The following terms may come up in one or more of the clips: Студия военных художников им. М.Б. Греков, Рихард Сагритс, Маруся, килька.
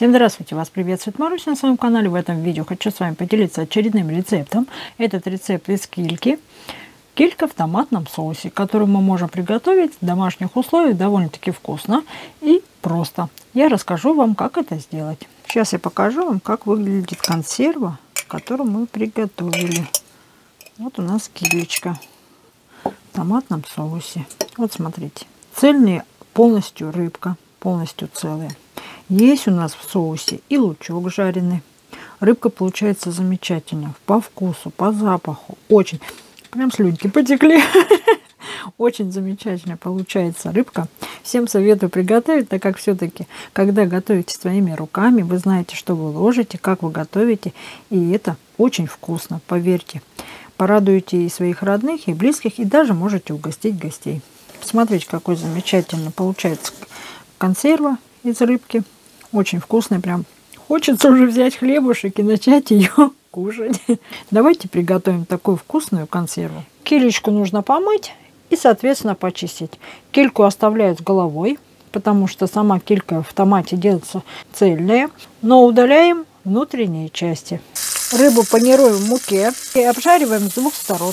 Всем здравствуйте! Вас приветствует Маруся на своем канале. В этом видео хочу с вами поделиться очередным рецептом. Этот рецепт из кильки. Килька в томатном соусе, который мы можем приготовить в домашних условиях довольно-таки вкусно и просто. Я расскажу вам, как это сделать. Сейчас я покажу вам, как выглядит консерва, которую мы приготовили. Вот у нас килька в томатном соусе. Вот смотрите. Цельная полностью рыбка, полностью целая. Есть у нас в соусе и лучок жареный. Рыбка получается замечательная. По вкусу, по запаху. Очень. Прям слюнки потекли. Очень замечательно получается рыбка. Всем советую приготовить, так как все-таки, когда готовите своими руками, вы знаете, что вы ложите, как вы готовите. И это очень вкусно, поверьте. Порадуете и своих родных, и близких, и даже можете угостить гостей. Смотрите, какой замечательно получается консерва из рыбки. Очень вкусный, прям хочется уже взять хлебушек и начать ее кушать. Давайте приготовим такую вкусную консерву. Кильку нужно помыть и, соответственно, почистить. Кильку оставляют с головой, потому что сама килька в томате делается цельная, но удаляем внутренние части. Рыбу панируем в муке и обжариваем с двух сторон.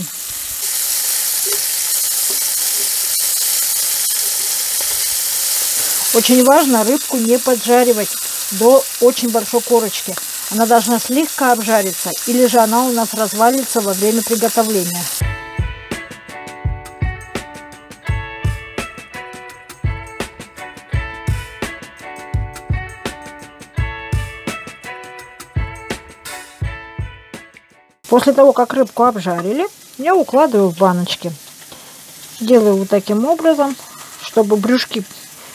Очень важно рыбку не поджаривать до очень большой корочки. Она должна слегка обжариться, или же она у нас развалится во время приготовления. После того, как рыбку обжарили, я укладываю в баночки. Делаю вот таким образом, чтобы брюшки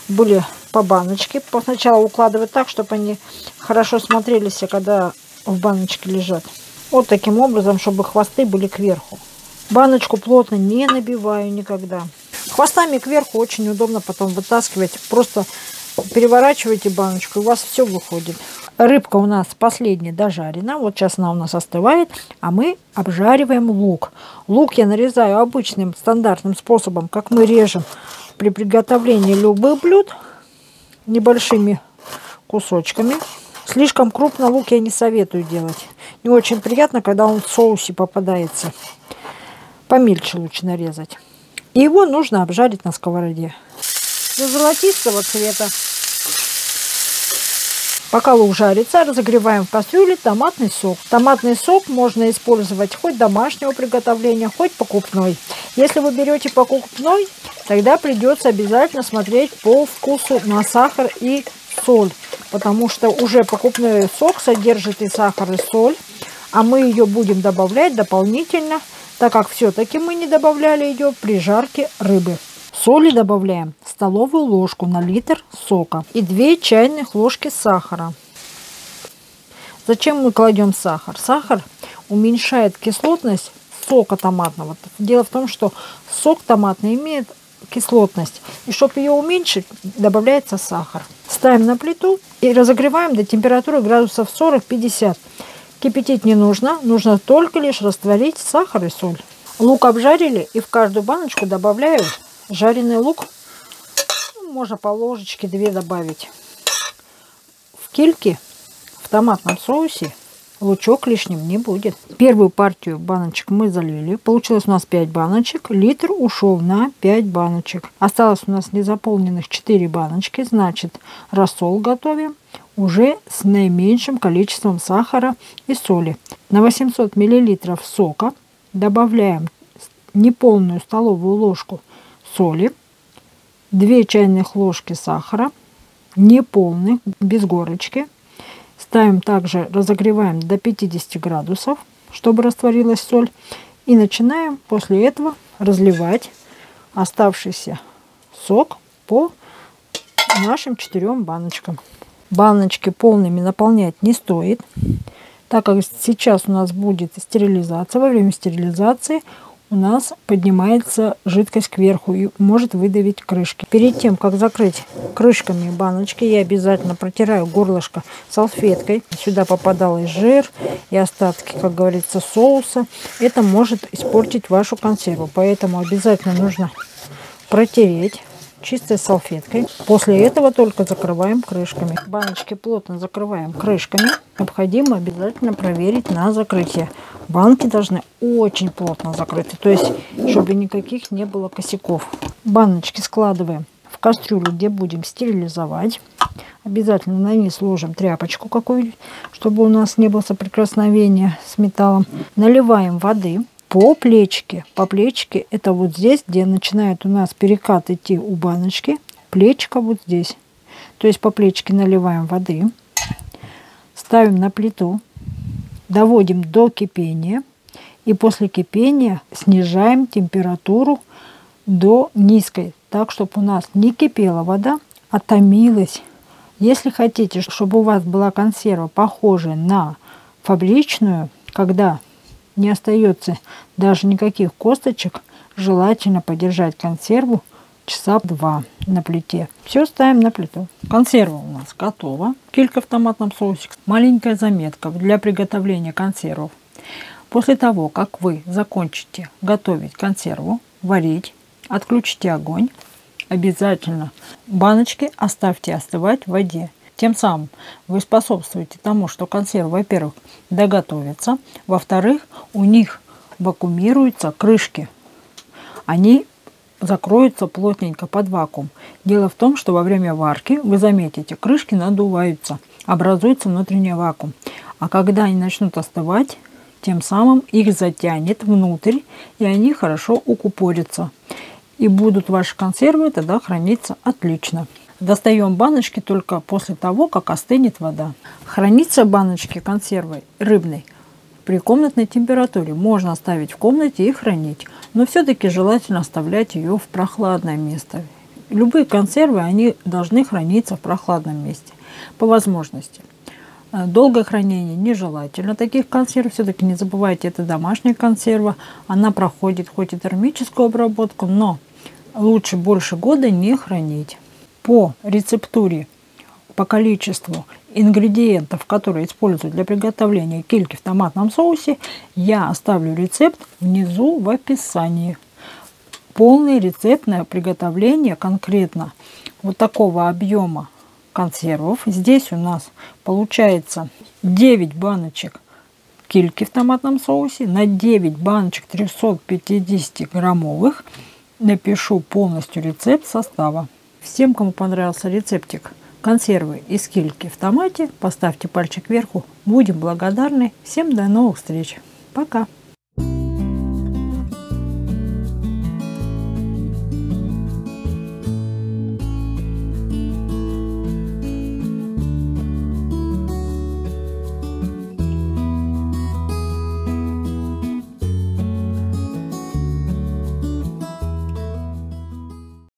были по баночке. Сначала укладывать так, чтобы они хорошо смотрелись, когда в баночке лежат. Вот таким образом, чтобы хвосты были кверху. Баночку плотно не набиваю никогда. Хвостами кверху очень удобно потом вытаскивать. Просто переворачивайте баночку, и у вас все выходит. Рыбка у нас последняя дожарена. Вот сейчас она у нас остывает. А мы обжариваем лук. Лук я нарезаю обычным стандартным способом, как мы режем при приготовлении любых блюд, небольшими кусочками. Слишком крупно лук я не советую делать. Не очень приятно, когда он в соусе попадается. Помельче лучше нарезать. И его нужно обжарить на сковороде до золотистого цвета. Пока лук жарится, разогреваем в кастрюле томатный сок. Томатный сок можно использовать хоть домашнего приготовления, хоть покупной. Если вы берете покупной, тогда придется обязательно смотреть по вкусу на сахар и соль, потому что уже покупной сок содержит и сахар, и соль, а мы ее будем добавлять дополнительно, так как все-таки мы не добавляли ее при жарке рыбы. Соли добавляем столовую ложку на литр сока и 2 чайных ложки сахара. Зачем мы кладем сахар? Сахар уменьшает кислотность сока томатного. Дело в том, что сок томатный имеет кислотность, и чтобы ее уменьшить, добавляется сахар. Ставим на плиту и разогреваем до температуры градусов 40-50. Кипятить не нужно, нужно только лишь растворить сахар и соль. Лук обжарили, и в каждую баночку добавляю жареный лук. Можно по ложечке 2 добавить. В кильке в томатном соусе лучок лишним не будет. Первую партию баночек мы залили. Получилось у нас 5 баночек. Литр ушел на 5 баночек. Осталось у нас незаполненных 4 баночки. Значит, рассол готовим уже с наименьшим количеством сахара и соли. На 800 мл сока добавляем неполную столовую ложку соли, 2 чайных ложки сахара, неполных, без горочки. Ставим также, разогреваем до 50 градусов, чтобы растворилась соль. И начинаем после этого разливать оставшийся сок по нашим 4 баночкам. Баночки полными наполнять не стоит, так как сейчас у нас будет стерилизация. Во время стерилизации у нас поднимается жидкость кверху и может выдавить крышки. Перед тем, как закрыть крышками баночки, я обязательно протираю горлышко салфеткой. Сюда попадал и жир, и остатки, как говорится, соуса. Это может испортить вашу консерву, поэтому обязательно нужно протереть чистой салфеткой. После этого только закрываем крышками. Баночки плотно закрываем крышками. Необходимо обязательно проверить на закрытие. Банки должны очень плотно закрыты, то есть чтобы никаких не было косяков. Баночки складываем в кастрюлю, где будем стерилизовать. Обязательно на низ ложим тряпочку какую-нибудь, чтобы у нас не было соприкосновения с металлом. Наливаем воды по плечике. По плечике это вот здесь, где начинает у нас перекат идти у баночки. Плечико вот здесь. То есть по плечике наливаем воды. Ставим на плиту. Доводим до кипения. И после кипения снижаем температуру до низкой. Так, чтобы у нас не кипела вода, а томилась. Если хотите, чтобы у вас была консерва похожая на фабричную, когда не остается даже никаких косточек, желательно подержать консерву часа 2 на плите. Все ставим на плиту. Консерва у нас готова. Килька в томатном соусе. Маленькая заметка для приготовления консервов. После того, как вы закончите готовить консерву, варить, отключите огонь. Обязательно баночки оставьте остывать в воде. Тем самым вы способствуете тому, что консервы, во-первых, доготовятся, во-вторых, у них вакуумируются крышки. Они закроются плотненько под вакуум. Дело в том, что во время варки, вы заметите, крышки надуваются, образуется внутренний вакуум. А когда они начнут остывать, тем самым их затянет внутрь, и они хорошо укупорятся. И будут ваши консервы тогда храниться отлично. Достаем баночки только после того, как остынет вода. Хранится баночки консервы рыбной при комнатной температуре. Можно оставить в комнате и хранить. Но все-таки желательно оставлять ее в прохладное место. Любые консервы, они должны храниться в прохладном месте. По возможности. Долгое хранение нежелательно таких консерв. Все-таки не забывайте, это домашняя консерва. Она проходит хоть и термическую обработку, но лучше больше года не хранить. По рецептуре, по количеству ингредиентов, которые используют для приготовления кильки в томатном соусе, я оставлю рецепт внизу в описании. Полный рецепт на приготовление конкретно вот такого объема консервов. Здесь у нас получается 9 баночек кильки в томатном соусе на 9 баночек 350 граммовых. Напишу полностью рецепт состава. Всем, кому понравился рецептик консервы из кильки в томате, поставьте пальчик вверху. Будем благодарны. Всем до новых встреч. Пока.